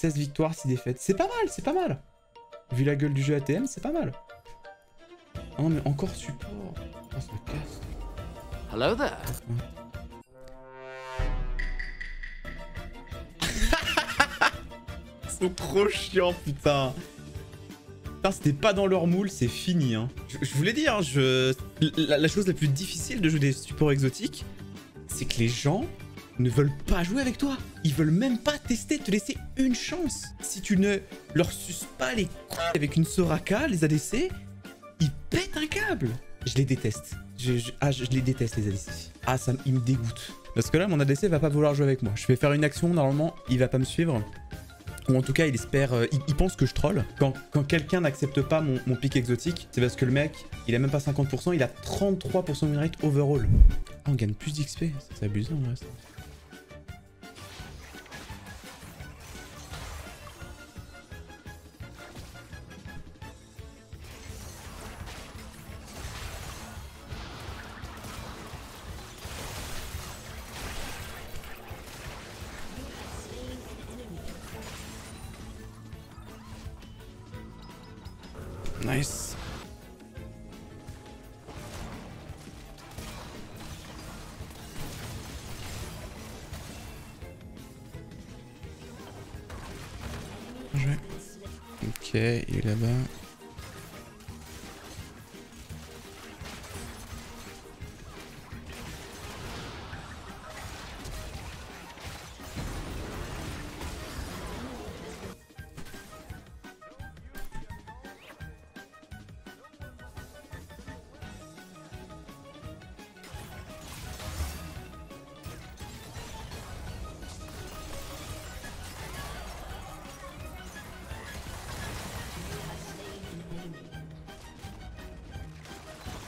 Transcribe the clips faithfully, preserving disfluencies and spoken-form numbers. seize victoires, six défaites. C'est pas mal, c'est pas mal. Vu la gueule du jeu A T M, c'est pas mal. Ah non, mais encore support. Oh, ça me casse. Hello there. Ils sont trop chiants, putain. Putain, c'était pas dans leur moule, c'est fini. Hein. Je, je vous l'ai dit, hein, je... la, la chose la plus difficile de jouer des supports exotiques, c'est que les gens ne veulent pas jouer avec toi. Ils veulent même pas tester, te laisser une chance. Si tu ne leur suces pas les couilles avec une Soraka, les A D C, ils pètent un câble. Je les déteste. Je, je, ah, je, je les déteste, les A D C. Ah, ça, ils me dégoûtent. Parce que là, mon A D C va pas vouloir jouer avec moi. Je vais faire une action, normalement, il va pas me suivre. Ou en tout cas, il espère... Euh, il, il pense que je troll. Quand, quand quelqu'un n'accepte pas mon, mon pic exotique, c'est parce que le mec, il a même pas cinquante pour cent, il a trente-trois pour cent de win rate overall. Ah, on gagne plus d'X P. C'est abusé, en vrai, ça. Nice. Joué. Ok, il est là-bas.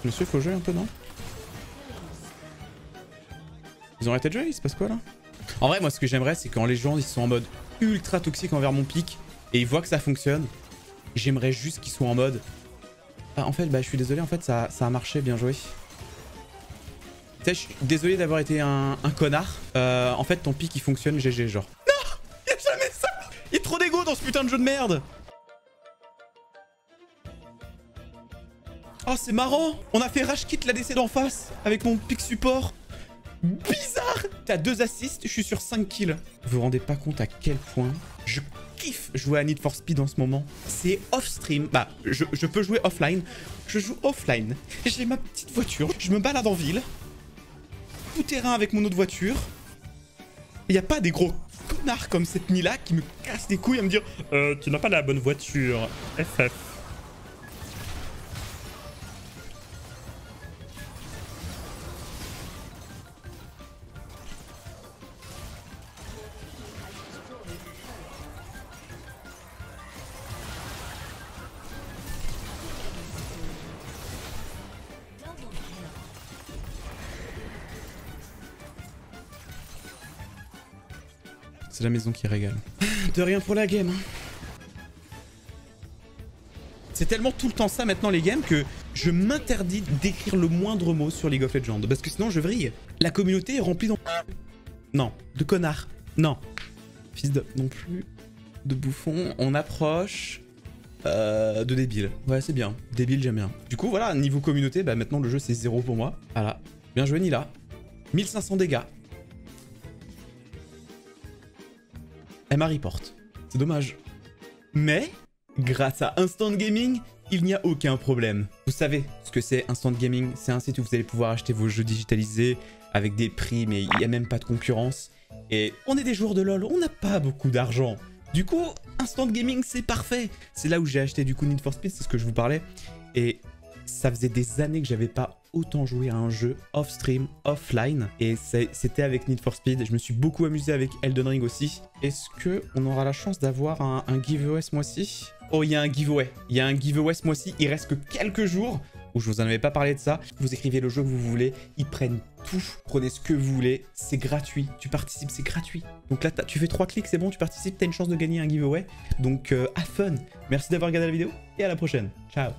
Monsieur, faut jouer un peu, non? Ils ont arrêté de jouer, il se passe quoi là? En vrai, moi ce que j'aimerais, c'est quand les gens ils sont en mode ultra toxique envers mon pic et ils voient que ça fonctionne, j'aimerais juste qu'ils soient en mode... Ah, en fait, bah je suis désolé, en fait ça, ça a marché, bien joué. Tu sais, je suis désolé d'avoir été un, un connard. Euh, en fait, ton pic il fonctionne, G G, genre. Non! Y'a jamais ça! Y'a trop d'ego dans ce putain de jeu de merde! Oh, c'est marrant! On a fait Rashkit l'A D C d'en face avec mon pick support. Bizarre! T'as deux assists, je suis sur cinq kills. Vous vous rendez pas compte à quel point je kiffe jouer à Need for Speed en ce moment. C'est off-stream. Bah, je, je peux jouer offline. Je joue offline. J'ai ma petite voiture. Je me balade en ville. Tout terrain avec mon autre voiture. Il n'y a pas des gros connards comme cette Nilah qui me casse les couilles à me dire euh, tu n'as pas la bonne voiture. F F. C'est la maison qui régale. De rien pour la game. C'est tellement tout le temps ça maintenant les games que je m'interdis d'écrire le moindre mot sur League of Legends. Parce que sinon je vrille. La communauté est remplie d'en... Non. De connards. Non. Fils de... Non plus. De bouffons. On approche... Euh, de débiles. Ouais c'est bien. Débile j'aime bien. Du coup voilà, niveau communauté, bah maintenant le jeu c'est zéro pour moi. Voilà. Bien joué Nilah. mille cinq cents dégâts. Elle m'a reporté. C'est dommage. Mais, grâce à Instant Gaming, il n'y a aucun problème. Vous savez ce que c'est Instant Gaming? C'est un site où vous allez pouvoir acheter vos jeux digitalisés avec des prix, mais il n'y a même pas de concurrence. Et on est des joueurs de LoL, on n'a pas beaucoup d'argent. Du coup, Instant Gaming, c'est parfait. C'est là où j'ai acheté du coup Need for Speed, c'est ce que je vous parlais. Et ça faisait des années que j'avais pas autant joué à un jeu off-stream, offline. Et c'était avec Need for Speed. Je me suis beaucoup amusé avec Elden Ring aussi. Est-ce qu'on aura la chance d'avoir un, un giveaway ce mois-ci? Oh, il y a un giveaway. Il y a un giveaway ce mois-ci. Il reste que quelques jours où je vous en avais pas parlé de ça. Vous écrivez le jeu que vous voulez. Ils prennent tout. Prenez ce que vous voulez. C'est gratuit. Tu participes, c'est gratuit. Donc là, tu fais trois clics, c'est bon. Tu participes, tu as une chance de gagner un giveaway. Donc, euh, have fun. Merci d'avoir regardé la vidéo et à la prochaine. Ciao.